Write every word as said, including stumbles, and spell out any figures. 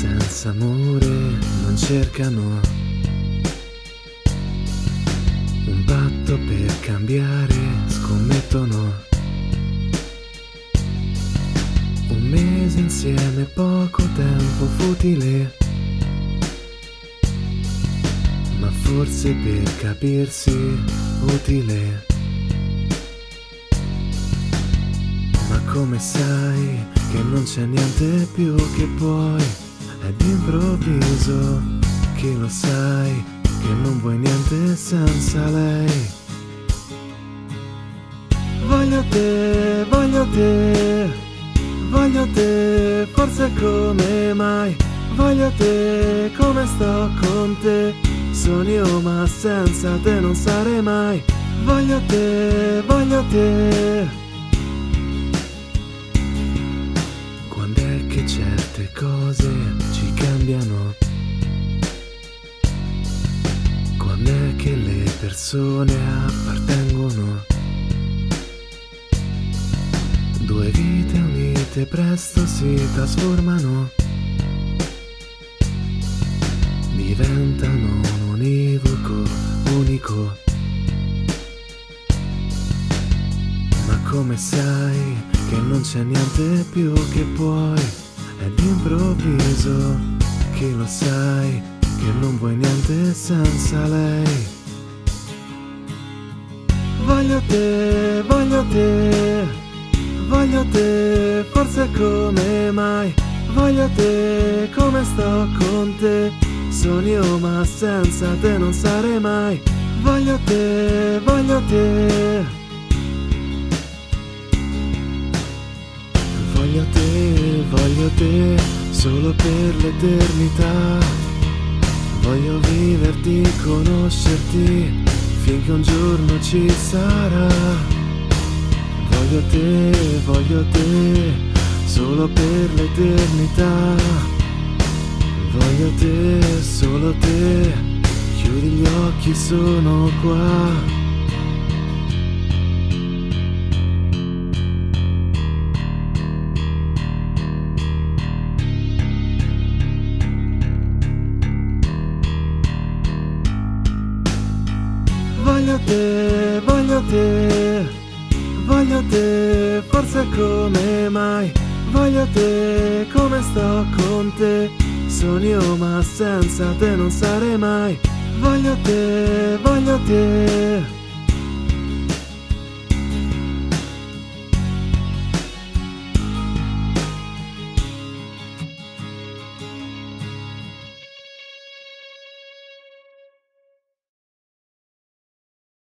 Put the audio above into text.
senza amore non cercano un patto per cambiare, scommettono un mese insieme, poco tempo futile, ma forse per capirsi utile. Ma come sai che non c'è niente più che puoi, è d'improvviso, che lo sai che non vuoi niente senza lei. Voglio te, voglio te, voglio te, forse come mai. Voglio te come sto con te, sono io ma senza te non sarei mai. Voglio te, voglio te. Quand'è che certe cose ci cambiano? Quand'è che le persone appartengono? Due vite unite presto si trasformano, diventano un univoco unico. Ma come sai che non c'è niente più che puoi, è d'improvviso, che lo sai che non vuoi niente senza lei. Voglio te, voglio te, voglio te, forse come mai. Voglio te come sto con te, sono io ma senza te non sarei mai. Voglio te, voglio te. Voglio te, voglio te, solo per l'eternità. Voglio viverti, conoscerti, finché un giorno ci sarà. Voglio te, voglio te, solo per l'eternità. Voglio te, solo te, chiudi gli occhi, sono qua. Voglio te, voglio te, voglio te, forse come mai. Voglio te come sto con te, sono io ma senza te non sarei mai. Voglio te, voglio te.